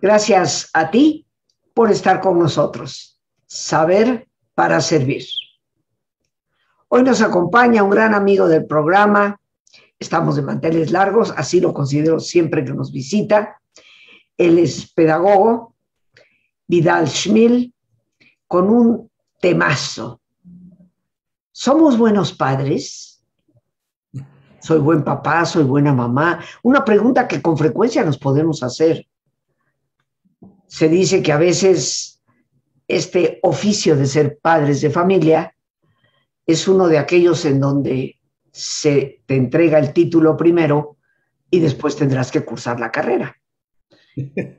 Gracias a ti por estar con nosotros. Saber para servir. Hoy nos acompaña un gran amigo del programa. Estamos de manteles largos, así lo considero siempre que nos visita. Él es pedagogo, Vidal Schmill, con un temazo. ¿Somos buenos padres? ¿Soy buen papá? ¿Soy buena mamá? Una pregunta que con frecuencia nos podemos hacer. Se dice que a veces este oficio de ser padres de familia es uno de aquellos en donde se te entrega el título primero y después tendrás que cursar la carrera.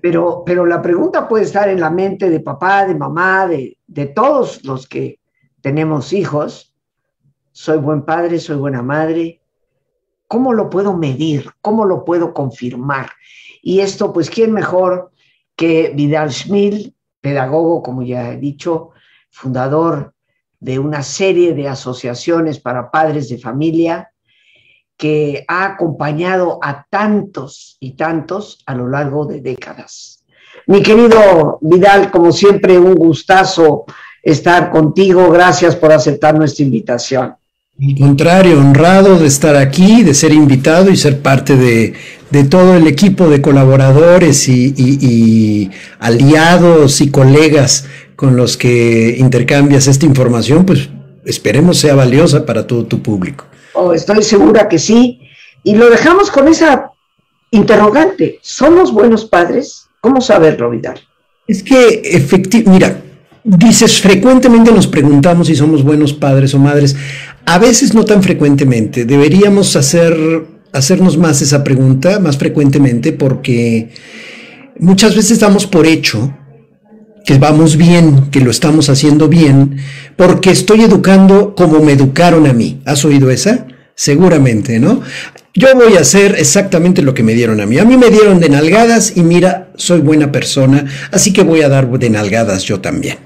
Pero la pregunta puede estar en la mente de papá, de mamá, de todos los que tenemos hijos. ¿Soy buen padre? ¿Soy buena madre? ¿Cómo lo puedo medir? ¿Cómo lo puedo confirmar? Y esto, pues, ¿quién mejor que Vidal Schmill, pedagogo, como ya he dicho, fundador de una serie de asociaciones para padres de familia, que ha acompañado a tantos y tantos a lo largo de décadas? Mi querido Vidal, como siempre, un gustazo estar contigo. Gracias por aceptar nuestra invitación. Al contrario, honrado de estar aquí, de ser invitado y ser parte de todo el equipo de colaboradores y aliados y colegas con los que intercambias esta información, pues esperemos sea valiosa para todo tu público. Oh, estoy segura que sí. Y lo dejamos con esa interrogante. ¿Somos buenos padres? ¿Cómo saberlo, Vidal? Es que, mira, dices, frecuentemente nos preguntamos si somos buenos padres o madres. A veces no tan frecuentemente. Deberíamos hacernos más esa pregunta, más frecuentemente, porque muchas veces damos por hecho que vamos bien, que lo estamos haciendo bien, porque estoy educando como me educaron a mí. ¿Has oído esa? Seguramente, ¿no? Yo voy a hacer exactamente lo que me dieron a mí. A mí me dieron de nalgadas y mira, soy buena persona, así que voy a dar de nalgadas yo también.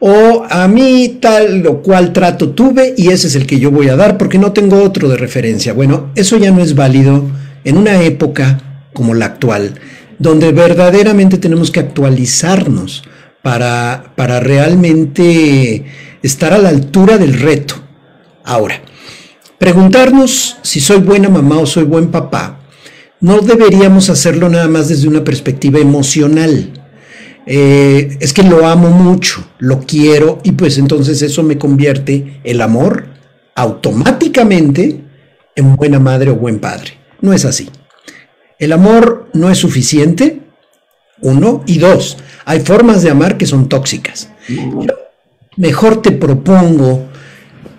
O a mí tal o cual trato tuve y ese es el que yo voy a dar porque no tengo otro de referencia. Bueno, eso ya no es válido en una época como la actual, donde verdaderamente tenemos que actualizarnos para realmente estar a la altura del reto. Ahora, preguntarnos si soy buena mamá o soy buen papá, no deberíamos hacerlo nada más desde una perspectiva emocional. Es que lo amo mucho, lo quiero, y pues entonces eso me convierte el amor automáticamente en buena madre o buen padre. No es así. El amor no es suficiente, uno, y dos, hay formas de amar que son tóxicas. Yo mejor te propongo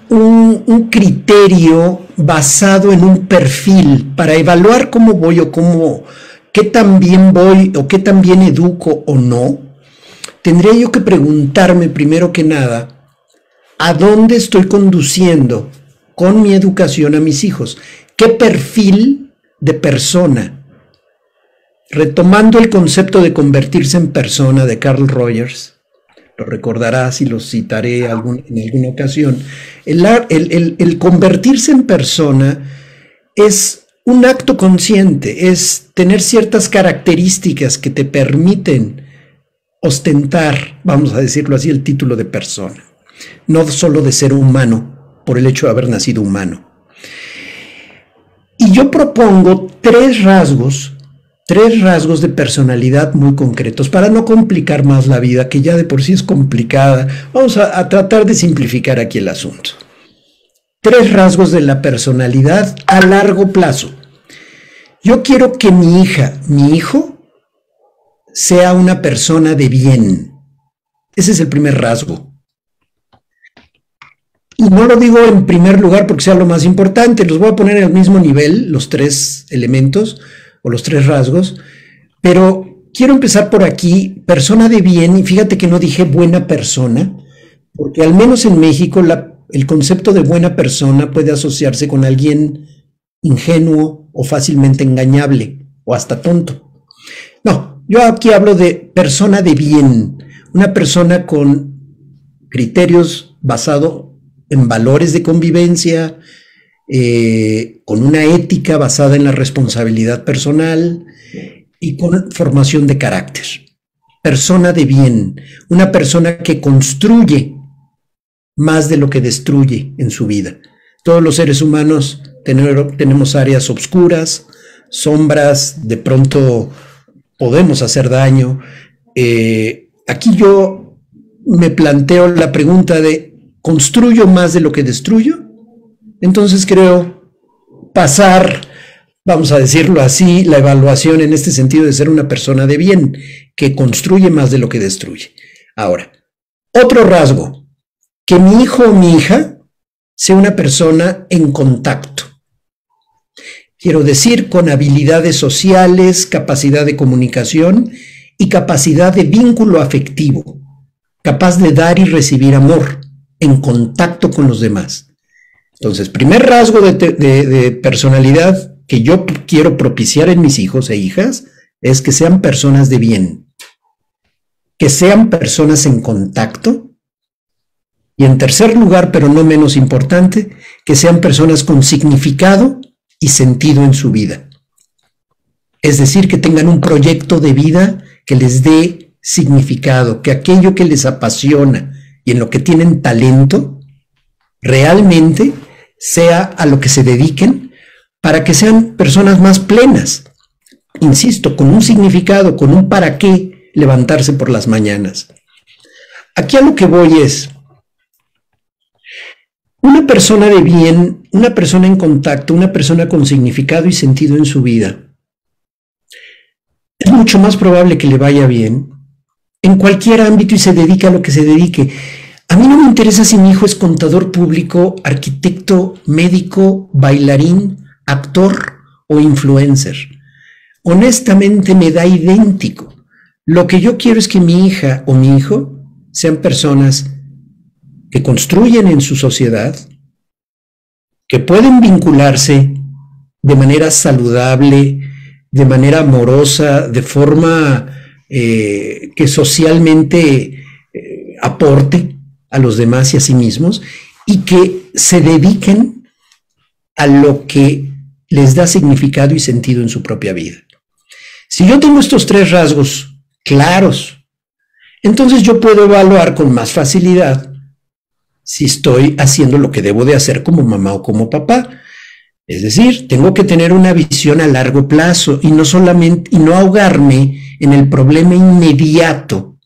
un criterio basado en un perfil para evaluar cómo voy o qué tan bien voy o qué tan bien educo o no. Tendría yo que preguntarme primero que nada a dónde estoy conduciendo con mi educación a mis hijos, qué perfil de persona. Retomando el concepto de convertirse en persona de Carl Rogers, lo recordarás y lo citaré en alguna ocasión, el convertirse en persona es un acto consciente, es tener ciertas características que te permiten ostentar, vamos a decirlo así, el título de persona, no solo de ser humano, por el hecho de haber nacido humano. Y yo propongo tres rasgos de personalidad muy concretos para no complicar más la vida, que ya de por sí es complicada. Vamos a tratar de simplificar aquí el asunto. Tres rasgos de la personalidad a largo plazo. Yo quiero que mi hija, mi hijo, sea una persona de bien. Ese es el primer rasgo. Y no lo digo en primer lugar porque sea lo más importante. Los voy a poner en el mismo nivel, los tres elementos o los tres rasgos, pero quiero empezar por aquí, persona de bien, y fíjate que no dije buena persona, porque al menos en México el concepto de buena persona puede asociarse con alguien ingenuo o fácilmente engañable, o hasta tonto. No, yo aquí hablo de persona de bien, una persona con criterios basados en valores de convivencia, con una ética basada en la responsabilidad personal, y con formación de carácter. Persona de bien, una persona que construye más de lo que destruye en su vida. Todos los seres humanos tenemos áreas oscuras, sombras, de pronto podemos hacer daño. Aquí yo me planteo la pregunta de, ¿construyo más de lo que destruyo? Entonces creo pasar, vamos a decirlo así, la evaluación en este sentido de ser una persona de bien, que construye más de lo que destruye. Ahora, otro rasgo, que mi hijo o mi hija sea una persona en contacto. Quiero decir, con habilidades sociales, capacidad de comunicación y capacidad de vínculo afectivo, capaz de dar y recibir amor, en contacto con los demás. Entonces, primer rasgo de personalidad que yo quiero propiciar en mis hijos e hijas es que sean personas de bien, que sean personas en contacto, y en tercer lugar, pero no menos importante, que sean personas con significado y sentido en su vida. Es decir, que tengan un proyecto de vida que les dé significado, que aquello que les apasiona y en lo que tienen talento, realmente sea a lo que se dediquen, para que sean personas más plenas. Insisto, con un significado, con un para qué levantarse por las mañanas. Aquí a lo que voy es, una persona de bien, una persona en contacto, una persona con significado y sentido en su vida, es mucho más probable que le vaya bien en cualquier ámbito y se dedique a lo que se dedique. A mí no me interesa si mi hijo es contador público, arquitecto, médico, bailarín, actor o influencer. Honestamente me da idéntico. Lo que yo quiero es que mi hija o mi hijo sean personas que construyen en su sociedad, que pueden vincularse de manera saludable, de manera amorosa, de forma que socialmente aporte a los demás y a sí mismos, y que se dediquen a lo que les da significado y sentido en su propia vida. Si yo tengo estos tres rasgos claros, entonces yo puedo evaluar con más facilidad si estoy haciendo lo que debo de hacer como mamá o como papá. Es decir, tengo que tener una visión a largo plazo y no ahogarme en el problema inmediato.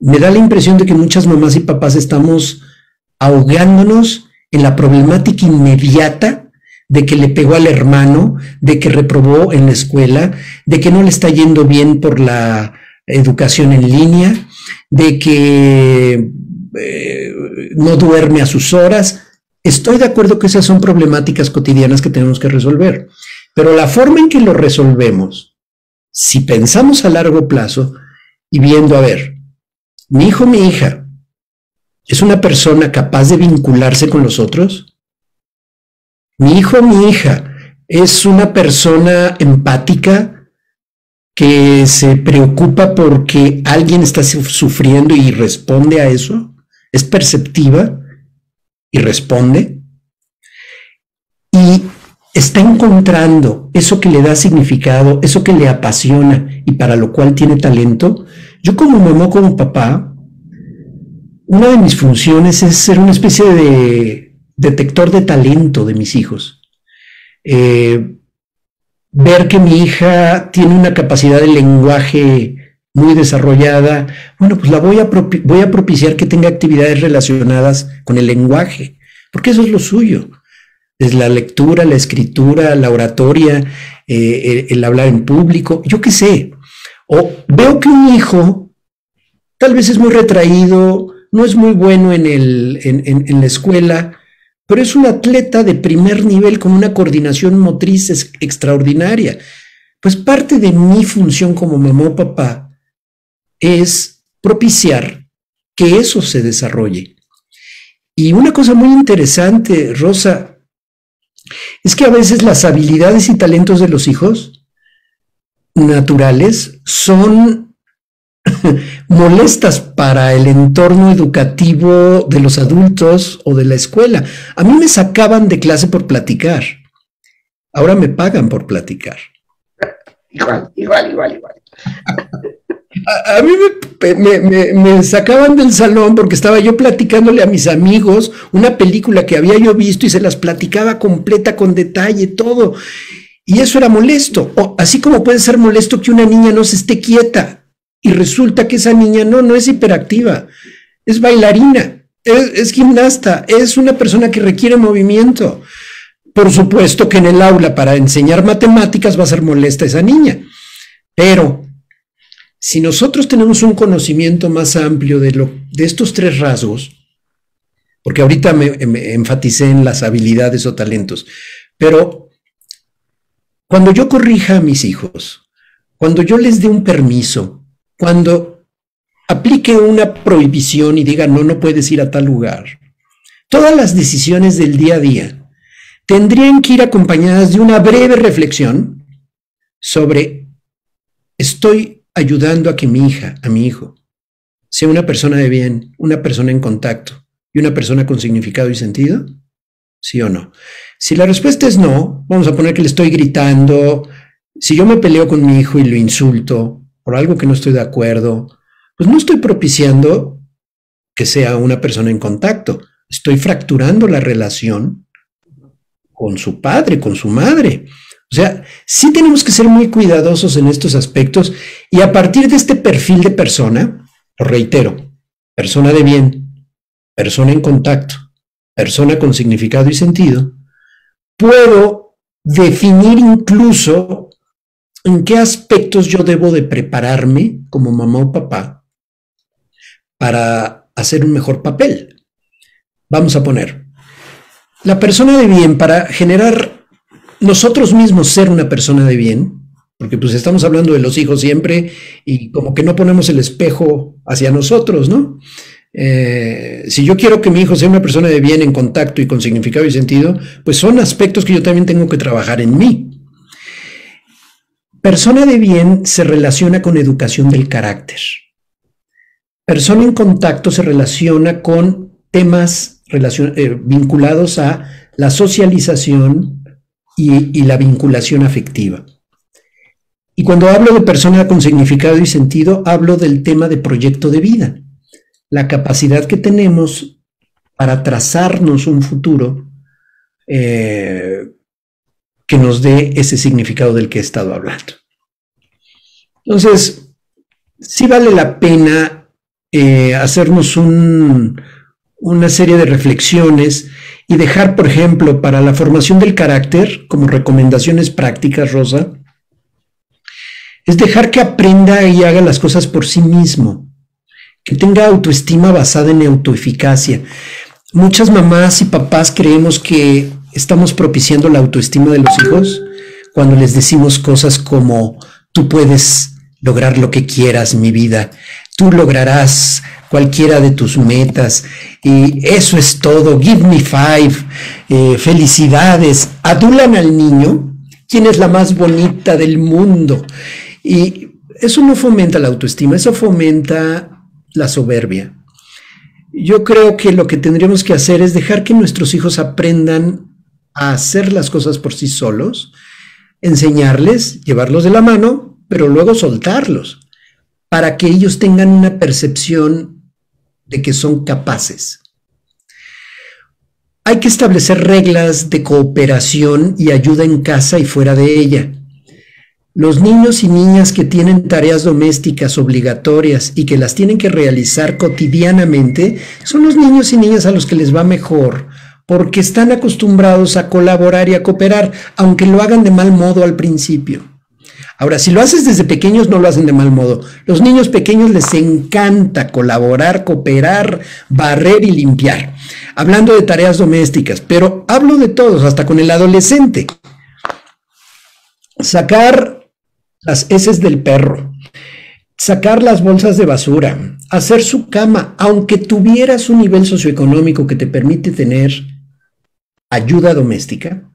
Me da la impresión de que muchas mamás y papás estamos ahogándonos en la problemática inmediata de que le pegó al hermano, de que reprobó en la escuela, de que no le está yendo bien por la educación en línea, de que no duerme a sus horas. Estoy de acuerdo que esas son problemáticas cotidianas que tenemos que resolver, pero la forma en que lo resolvemos, si pensamos a largo plazo y viendo, a ver, mi hijo o mi hija es una persona capaz de vincularse con los otros, mi hijo o mi hija es una persona empática, que se preocupa porque alguien está sufriendo y responde a eso, es perceptiva y responde, y está encontrando eso que le da significado, eso que le apasiona y para lo cual tiene talento. Yo como mamá, como papá, una de mis funciones es ser una especie de detector de talento de mis hijos. Ver que mi hija tiene una capacidad de lenguaje muy desarrollada, bueno, pues la voy a propiciar que tenga actividades relacionadas con el lenguaje, porque eso es lo suyo. Es la lectura, la escritura, la oratoria, el hablar en público, yo qué sé. O veo que un hijo tal vez es muy retraído, no es muy bueno en la escuela, pero es un atleta de primer nivel con una coordinación motriz extraordinaria. Pues parte de mi función como mamá o papá es propiciar que eso se desarrolle. Y una cosa muy interesante, Rosa, es que a veces las habilidades y talentos de los hijos naturales son molestas para el entorno educativo de los adultos o de la escuela. A mí me sacaban de clase por platicar. Ahora me pagan por platicar. igual. A mí me sacaban del salón porque estaba yo platicándole a mis amigos una película que había yo visto y se las platicaba completa, con detalle, todo. Y eso era molesto. O, así como puede ser molesto que una niña no se esté quieta y resulta que esa niña no es hiperactiva, es bailarina, es gimnasta, es una persona que requiere movimiento. Por supuesto que en el aula para enseñar matemáticas va a ser molesta esa niña, pero si nosotros tenemos un conocimiento más amplio de estos tres rasgos, porque ahorita me enfaticé en las habilidades o talentos, pero cuando yo corrija a mis hijos, cuando yo les dé un permiso, cuando aplique una prohibición y diga no puedes ir a tal lugar, todas las decisiones del día a día tendrían que ir acompañadas de una breve reflexión sobre estoy ayudando a que mi hija, a mi hijo, sea una persona de bien, una persona en contacto y una persona con significado y sentido? ¿Sí o no? Si la respuesta es no, vamos a poner que le estoy gritando, si yo me peleo con mi hijo y lo insulto por algo que no estoy de acuerdo, pues no estoy propiciando que sea una persona en contacto, estoy fracturando la relación con su padre, con su madre. O sea, sí tenemos que ser muy cuidadosos en estos aspectos y a partir de este perfil de persona, lo reitero, persona de bien, persona en contacto, persona con significado y sentido, puedo definir incluso en qué aspectos yo debo de prepararme como mamá o papá para hacer un mejor papel. Vamos a poner, la persona de bien para generar nosotros mismos ser una persona de bien, porque pues estamos hablando de los hijos siempre y como que no ponemos el espejo hacia nosotros, ¿no? Si yo quiero que mi hijo sea una persona de bien en contacto y con significado y sentido, pues son aspectos que yo también tengo que trabajar en mí. Persona de bien se relaciona con educación del carácter. Persona en contacto se relaciona con temas vinculados a la socialización y la vinculación afectiva. Y cuando hablo de persona con significado y sentido, hablo del tema de proyecto de vida, la capacidad que tenemos para trazarnos un futuro que nos dé ese significado del que he estado hablando. Entonces, sí vale la pena hacernos una serie de reflexiones y dejar, por ejemplo, para la formación del carácter, como recomendaciones prácticas, Rosa, es dejar que aprenda y haga las cosas por sí mismo, que tenga autoestima basada en autoeficacia. Muchas mamás y papás creemos que estamos propiciando la autoestima de los hijos cuando les decimos cosas como tú puedes lograr lo que quieras, mi vida, tú lograrás cualquiera de tus metas, y eso es todo, give me five, felicidades. Adulan al niño, quién es la más bonita del mundo, y eso no fomenta la autoestima, eso fomenta la soberbia. Yo creo que lo que tendríamos que hacer es dejar que nuestros hijos aprendan a hacer las cosas por sí solos, enseñarles, llevarlos de la mano, pero luego soltarlos, para que ellos tengan una percepción de que son capaces. Hay que establecer reglas de cooperación y ayuda en casa y fuera de ella. Los niños y niñas que tienen tareas domésticas obligatorias y que las tienen que realizar cotidianamente son los niños y niñas a los que les va mejor, porque están acostumbrados a colaborar y a cooperar, aunque lo hagan de mal modo al principio. Ahora, si lo haces desde pequeños, no lo hacen de mal modo. Los niños pequeños les encanta colaborar, cooperar, barrer y limpiar. Hablando de tareas domésticas, pero hablo de todos, hasta con el adolescente. Sacar las heces del perro, sacar las bolsas de basura, hacer su cama, aunque tuvieras un nivel socioeconómico que te permite tener ayuda doméstica.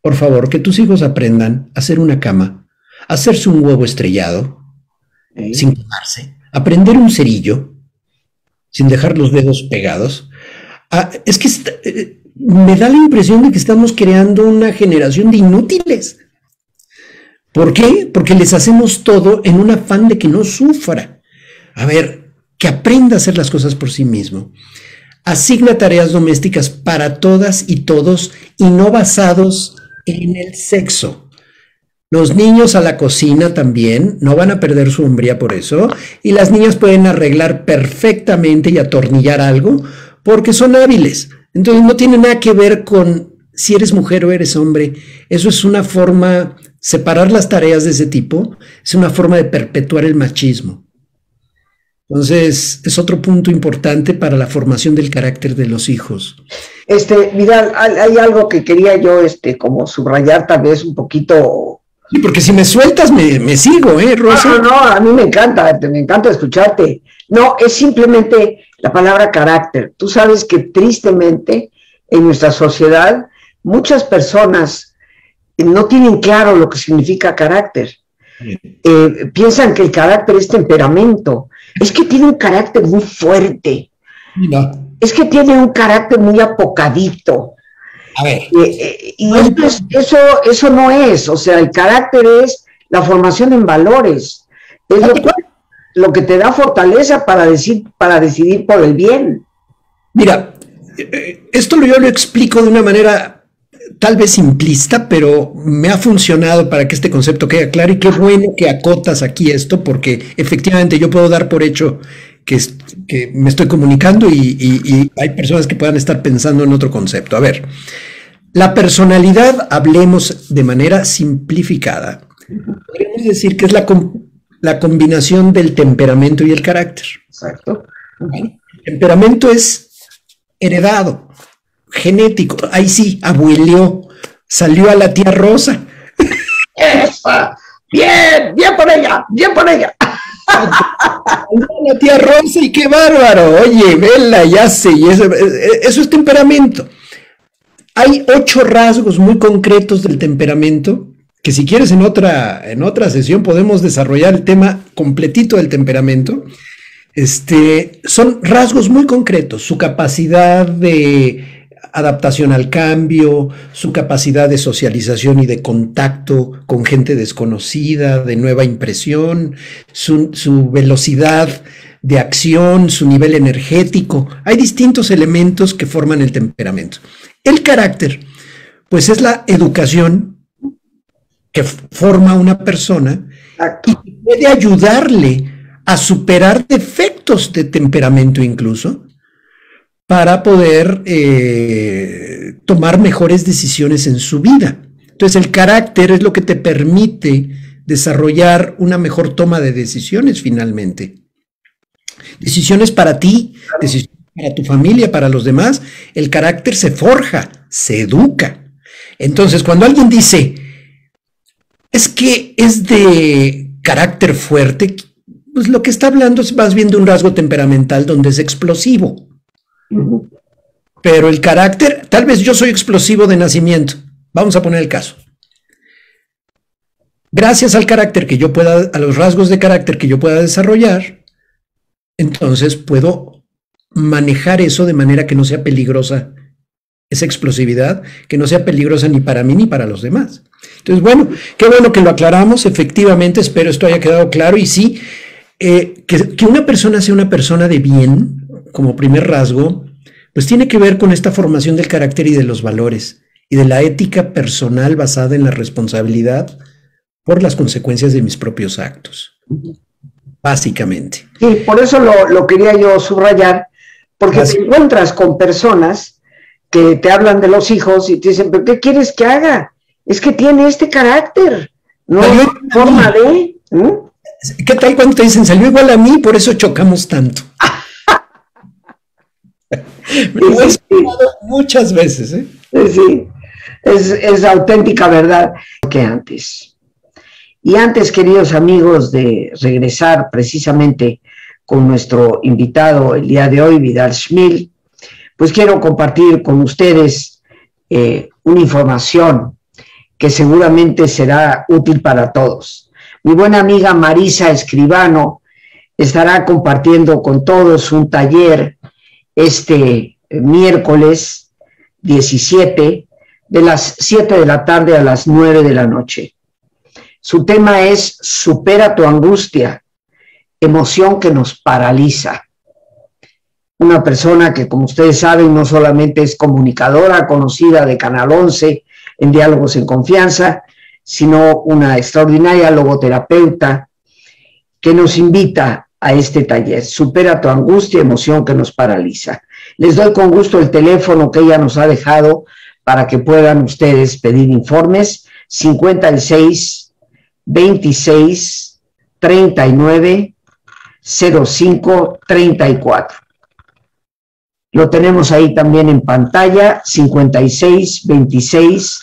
Por favor, que tus hijos aprendan a hacer una cama, a hacerse un huevo estrellado, sí, sin quemarse, a prender un cerillo, sin dejar los dedos pegados. Es que me da la impresión de que estamos creando una generación de inútiles. ¿Por qué? Porque les hacemos todo en un afán de que no sufra. A ver, que aprenda a hacer las cosas por sí mismo. Asigna tareas domésticas para todas y todos y no basados en el sexo. Los niños a la cocina también, no van a perder su hombría por eso, y las niñas pueden arreglar perfectamente y atornillar algo porque son hábiles. Entonces no tiene nada que ver con si eres mujer o eres hombre. Eso es una forma, separar las tareas de ese tipo, es una forma de perpetuar el machismo. Entonces, es otro punto importante para la formación del carácter de los hijos. Vidal, hay algo que quería yo como subrayar tal vez un poquito. Sí, porque si me sueltas me sigo, Rosa. No, no, a mí me encanta escucharte. No, es simplemente la palabra carácter. Tú sabes que tristemente en nuestra sociedad muchas personas no tienen claro lo que significa carácter. Piensan que el carácter es temperamento. Es que tiene un carácter muy fuerte. No. Es que tiene un carácter muy apocadito. A ver. Y eso no es. O sea, el carácter es la formación en valores. Es lo que te da fortaleza para decidir por el bien. Mira, esto yo lo explico de una manera tal vez simplista, pero me ha funcionado para que este concepto quede claro, y qué bueno que acotas aquí esto, porque efectivamente yo puedo dar por hecho que me estoy comunicando y hay personas que puedan estar pensando en otro concepto. A ver, la personalidad, hablemos de manera simplificada. Podríamos decir que es la combinación del temperamento y el carácter. Exacto. ¿Vale? El temperamento es heredado, genético, ahí sí, abueleó, salió a la tía Rosa. ¡Esa! ¡Bien! ¡Bien por ella! ¡Bien por ella! La tía Rosa, y qué bárbaro, oye, vela, ya sé, eso es temperamento. Hay 8 rasgos muy concretos del temperamento, que si quieres en otra sesión podemos desarrollar el tema completito del temperamento. Son rasgos muy concretos, su capacidad de adaptación al cambio, su capacidad de socialización y de contacto con gente desconocida, de nueva impresión, su velocidad de acción, su nivel energético. Hay distintos elementos que forman el temperamento. El carácter, pues es la educación que forma una persona y puede ayudarle a superar defectos de temperamento incluso, para poder tomar mejores decisiones en su vida. Entonces el carácter es lo que te permite desarrollar una mejor toma de decisiones finalmente. Decisiones para ti, decisiones para tu familia, para los demás. El carácter se forja, se educa. Entonces cuando alguien dice, es que es de carácter fuerte, pues lo que está hablando es más bien de un rasgo temperamental donde es explosivo. Pero el carácter, tal vez yo soy explosivo de nacimiento, vamos a poner el caso. Gracias al carácter que yo pueda, a los rasgos de carácter que yo pueda desarrollar, entonces puedo manejar eso de manera que no sea peligrosa, esa explosividad, que no sea peligrosa ni para mí ni para los demás. Entonces, bueno, qué bueno que lo aclaramos, efectivamente, espero esto haya quedado claro. Y sí, que una persona sea una persona de bien, como primer rasgo, pues tiene que ver con esta formación del carácter y de los valores y de la ética personal basada en la responsabilidad por las consecuencias de mis propios actos, básicamente. Sí, por eso lo quería yo subrayar, porque te encuentras con personas que te hablan de los hijos y te dicen, ¿pero qué quieres que haga? Es que tiene este carácter, no hay forma de... ¿Qué tal cuando te dicen, salió igual a mí, por eso chocamos tanto? Lo he escuchado muchas veces, Sí, es auténtica verdad que antes. Y antes, queridos amigos, de regresar precisamente con nuestro invitado el día de hoy, Vidal Schmill, pues quiero compartir con ustedes una información que seguramente será útil para todos. Mi buena amiga Marisa Escribano estará compartiendo con todos un taller este miércoles 17 de las 7 de la tarde a las 9 de la noche. Su tema es Supera tu angustia, emoción que nos paraliza. Una persona que, como ustedes saben, no solamente es comunicadora conocida de Canal 11 en Diálogos en Confianza, sino una extraordinaria logoterapeuta que nos invita a este taller, Supera tu angustia, emoción que nos paraliza. Les doy con gusto el teléfono que ella nos ha dejado para que puedan ustedes pedir informes, 56 26 39 05 34. Lo tenemos ahí también en pantalla, 56 26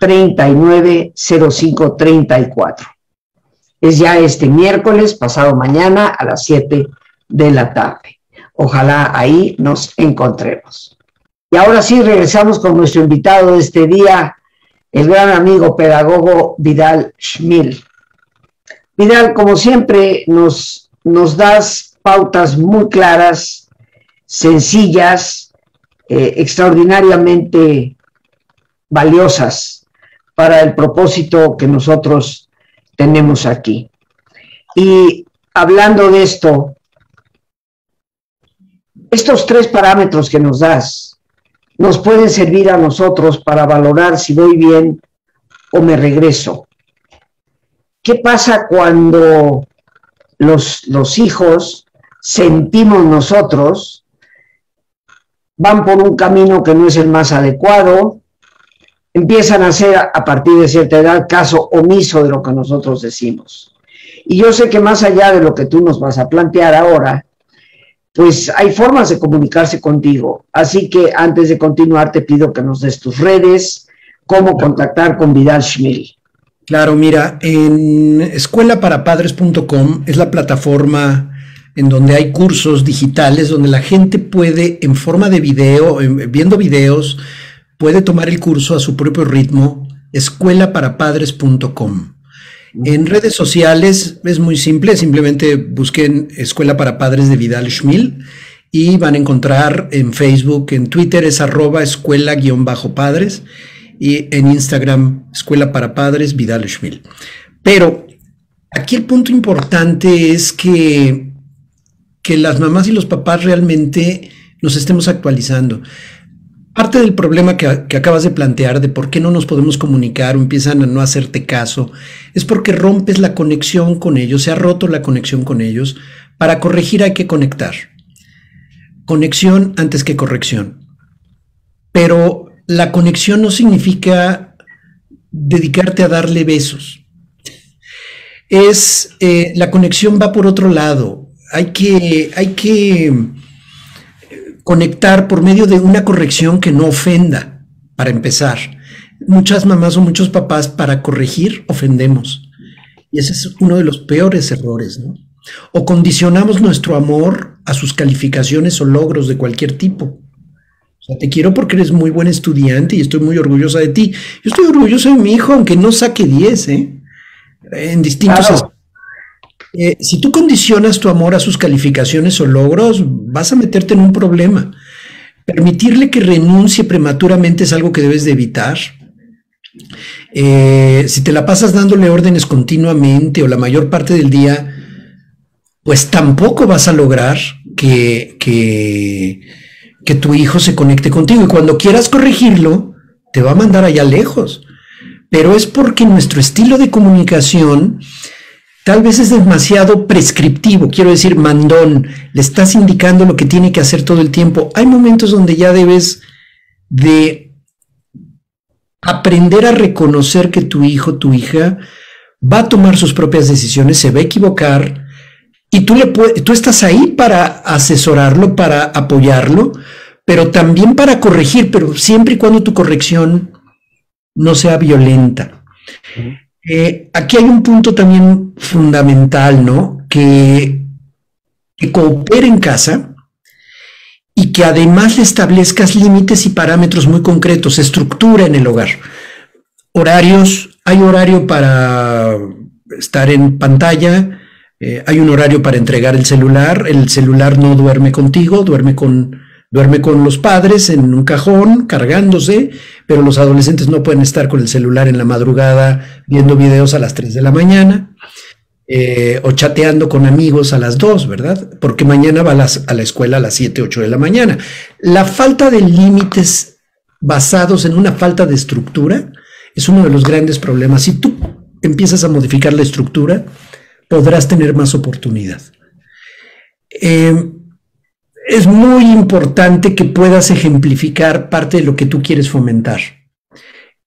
39 05 34. Es ya este miércoles, pasado mañana a las 7 de la tarde. Ojalá ahí nos encontremos. Y ahora sí, regresamos con nuestro invitado de este día, el gran amigo pedagogo Vidal Schmill. Vidal, como siempre, nos das pautas muy claras, sencillas, extraordinariamente valiosas para el propósito que nosotros tenemos aquí. Y hablando de esto, estos tres parámetros que nos das nos pueden servir a nosotros para valorar si voy bien o me regreso. ¿Qué pasa cuando los hijos, sentimos nosotros, van por un camino que no es el más adecuado, empiezan a hacer a partir de cierta edad caso omiso de lo que nosotros decimos? Y yo sé que más allá de lo que tú nos vas a plantear ahora, pues hay formas de comunicarse contigo. Así que antes de continuar te pido que nos des tus redes, cómo contactar con Vidal Schmill. Claro, mira, en escuelaparapadres.com es la plataforma en donde hay cursos digitales, donde la gente puede, en forma de video, viendo videos, puede tomar el curso a su propio ritmo, escuelaparapadres.com. En redes sociales es muy simple, simplemente busquen Escuela para Padres de Vidal Schmill y van a encontrar en Facebook, en Twitter es @escuela_padres y en Instagram Escuela para Padres Vidal Schmill. Pero aquí el punto importante es que las mamás y los papás realmente nos estemos actualizando. Parte del problema que acabas de plantear de por qué no nos podemos comunicar o empiezan a no hacerte caso es porque rompes la conexión con ellos, se ha roto la conexión con ellos. Para corregir hay que conectar. Conexión antes que corrección. Pero la conexión no significa dedicarte a darle besos. Es la conexión va por otro lado. Hay que conectar por medio de una corrección que no ofenda, para empezar. Muchas mamás o muchos papás para corregir ofendemos. Y ese es uno de los peores errores, ¿no? O condicionamos nuestro amor a sus calificaciones o logros de cualquier tipo. O sea, te quiero porque eres muy buen estudiante y estoy muy orgullosa de ti. Yo estoy orgullosa de mi hijo, aunque no saque 10, ¿eh? En distintos aspectos. Si tú condicionas tu amor a sus calificaciones o logros, vas a meterte en un problema. Permitirle que renuncie prematuramente es algo que debes de evitar. Si te la pasas dándole órdenes continuamente o la mayor parte del día, pues tampoco vas a lograr que tu hijo se conecte contigo. Y cuando quieras corregirlo, te va a mandar allá lejos. Pero es porque nuestro estilo de comunicación tal vez es demasiado prescriptivo, quiero decir, mandón, le estás indicando lo que tiene que hacer todo el tiempo. Hay momentos donde ya debes de aprender a reconocer que tu hijo, tu hija, va a tomar sus propias decisiones, se va a equivocar y tú estás ahí para asesorarlo, para apoyarlo, pero también para corregir, pero siempre y cuando tu corrección no sea violenta. Aquí hay un punto también fundamental, ¿no? Que coopere en casa y que además le establezcas límites y parámetros muy concretos, estructura en el hogar. Horarios, hay horario para estar en pantalla, hay un horario para entregar el celular no duerme contigo, duerme con Duerme con los padres en un cajón cargándose, pero los adolescentes no pueden estar con el celular en la madrugada viendo videos a las 3 de la mañana o chateando con amigos a las 2, ¿verdad? Porque mañana va a la escuela a las 7, 8 de la mañana. La falta de límites basados en una falta de estructura es uno de los grandes problemas. Si tú empiezas a modificar la estructura, podrás tener más oportunidad. Es muy importante que puedas ejemplificar parte de lo que tú quieres fomentar.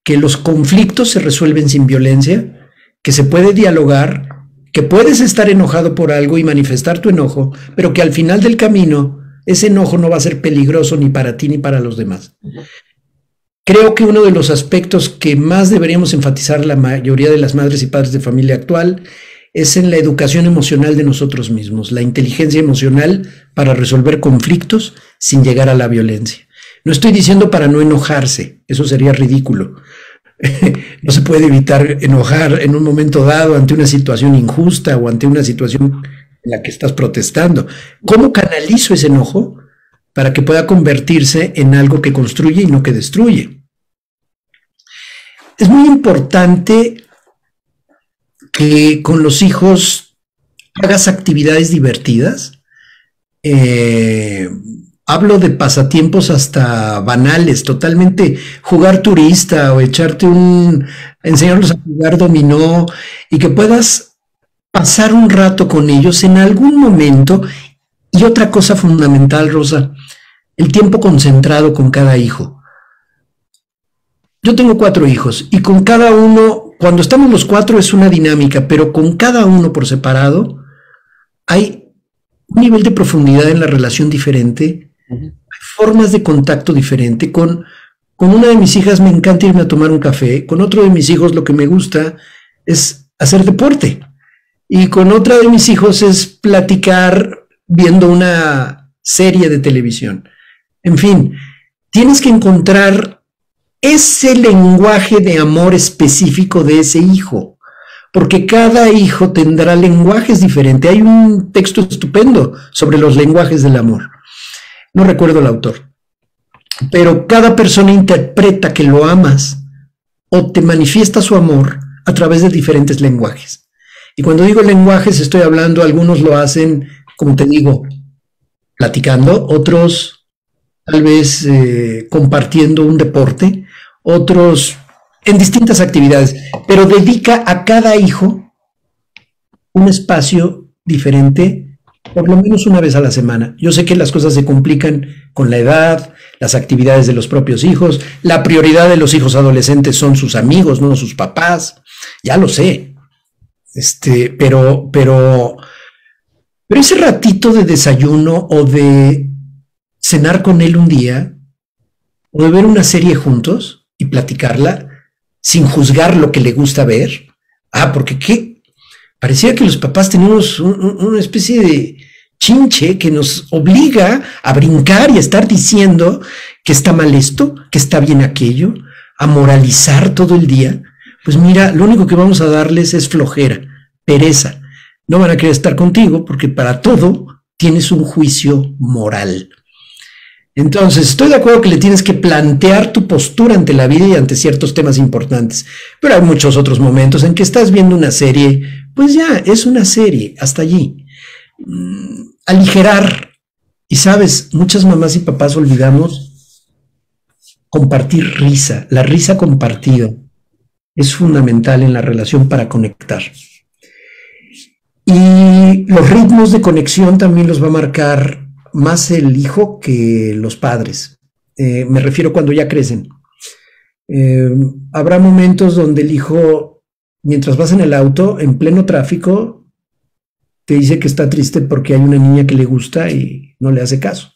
Que los conflictos se resuelven sin violencia, que se puede dialogar, que puedes estar enojado por algo y manifestar tu enojo, pero que al final del camino ese enojo no va a ser peligroso ni para ti ni para los demás. Creo que uno de los aspectos que más deberíamos enfatizar la mayoría de las madres y padres de familia actual es en la educación emocional de nosotros mismos, la inteligencia emocional para resolver conflictos sin llegar a la violencia. No estoy diciendo para no enojarse, eso sería ridículo. No se puede evitar enojar en un momento dado ante una situación injusta o ante una situación en la que estás protestando. ¿Cómo canalizo ese enojo para que pueda convertirse en algo que construye y no que destruye? Es muy importante que con los hijos hagas actividades divertidas. Hablo de pasatiempos hasta banales, totalmente jugar turista o echarte enseñarlos a jugar dominó y que puedas pasar un rato con ellos en algún momento. Y otra cosa fundamental, Rosa, el tiempo concentrado con cada hijo. Yo tengo 4 hijos y con cada uno, cuando estamos los 4 es una dinámica, pero con cada uno por separado hay un nivel de profundidad en la relación diferente, hay formas de contacto diferente. Con una de mis hijas me encanta irme a tomar un café, con otro de mis hijos lo que me gusta es hacer deporte y con otra de mis hijos es platicar viendo una serie de televisión. En fin, tienes que encontrar ese lenguaje de amor específico de ese hijo, porque cada hijo tendrá lenguajes diferentes. Hay un texto estupendo sobre los lenguajes del amor, no recuerdo el autor, pero cada persona interpreta que lo amas o te manifiesta su amor a través de diferentes lenguajes. Y cuando digo lenguajes estoy hablando, algunos lo hacen, como te digo, platicando, otros tal vez compartiendo un deporte, otros en distintas actividades, pero dedica a cada hijo un espacio diferente, por lo menos una vez a la semana. Yo sé que las cosas se complican con la edad, las actividades de los propios hijos, la prioridad de los hijos adolescentes son sus amigos, no sus papás, ya lo sé, pero ese ratito de desayuno o de cenar con él un día o de ver una serie juntos y platicarla sin juzgar lo que le gusta ver. Porque ¿qué? Parecía que los papás tenemos una especie de chinche que nos obliga a brincar y a estar diciendo que está mal esto, que está bien aquello, a moralizar todo el día. Pues mira, lo único que vamos a darles es flojera, pereza. No van a querer estar contigo porque para todo tienes un juicio moral. Entonces, estoy de acuerdo que le tienes que plantear tu postura ante la vida y ante ciertos temas importantes, pero hay muchos otros momentos en que estás viendo una serie, pues ya, es una serie, hasta allí. Aligerar. Y sabes, muchas mamás y papás olvidamos compartir risa. La risa compartida es fundamental en la relación para conectar. Y los ritmos de conexión también los va a marcar más el hijo que los padres. Me refiero cuando ya crecen. Habrá momentos donde el hijo, mientras vas en el auto, en pleno tráfico, te dice que está triste porque hay una niña que le gusta y no le hace caso.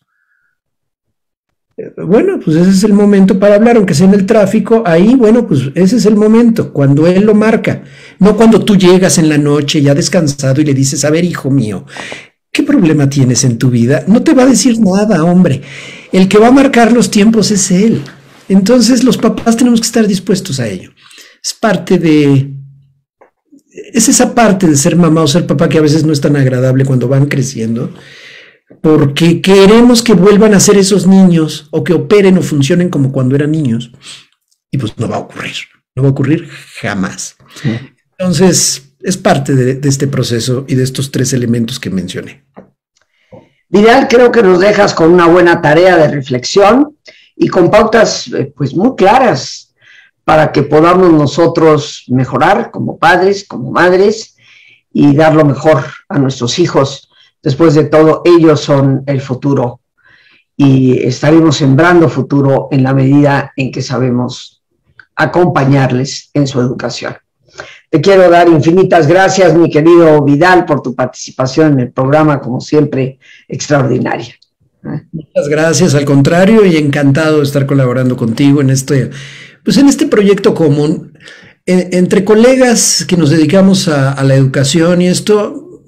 Bueno, pues ese es el momento para hablar, aunque sea en el tráfico, ahí, bueno, pues ese es el momento, cuando él lo marca. No cuando tú llegas en la noche ya descansado y le dices, a ver, hijo mío, ¿qué problema tienes en tu vida? No te va a decir nada, hombre. El que va a marcar los tiempos es él. Entonces los papás tenemos que estar dispuestos a ello. Es esa parte de ser mamá o ser papá que a veces no es tan agradable cuando van creciendo, porque queremos que vuelvan a ser esos niños o que operen o funcionen como cuando eran niños. Y pues no va a ocurrir, no va a ocurrir jamás. Sí. Entonces, es parte de este proceso y de estos tres elementos que mencioné. Vidal, creo que nos dejas con una buena tarea de reflexión y con pautas pues muy claras para que podamos nosotros mejorar como padres, como madres y dar lo mejor a nuestros hijos. Después de todo, ellos son el futuro y estaremos sembrando futuro en la medida en que sabemos acompañarles en su educación. Te quiero dar infinitas gracias, mi querido Vidal, por tu participación en el programa, como siempre, extraordinaria. Muchas gracias, al contrario, y encantado de estar colaborando contigo en este, pues en este proyecto común. Entre colegas que nos dedicamos a la educación y esto,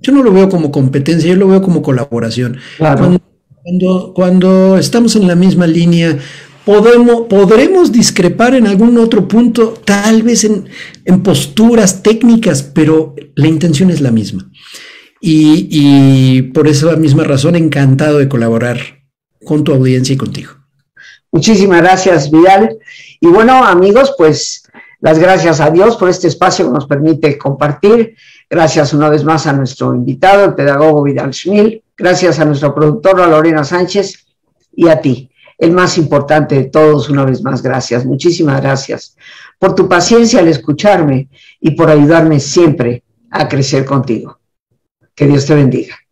yo no lo veo como competencia, yo lo veo como colaboración. Claro. Cuando estamos en la misma línea, podremos discrepar en algún otro punto, tal vez en posturas técnicas, pero la intención es la misma. Y por esa misma razón, encantado de colaborar con tu audiencia y contigo. Muchísimas gracias, Vidal. Y bueno, amigos, pues las gracias a Dios por este espacio que nos permite compartir. Gracias una vez más a nuestro invitado, el pedagogo Vidal Schmill. Gracias a nuestra productora Lorena Sánchez y a ti, el más importante de todos, una vez más, gracias. Muchísimas gracias por tu paciencia al escucharme y por ayudarme siempre a crecer contigo. Que Dios te bendiga.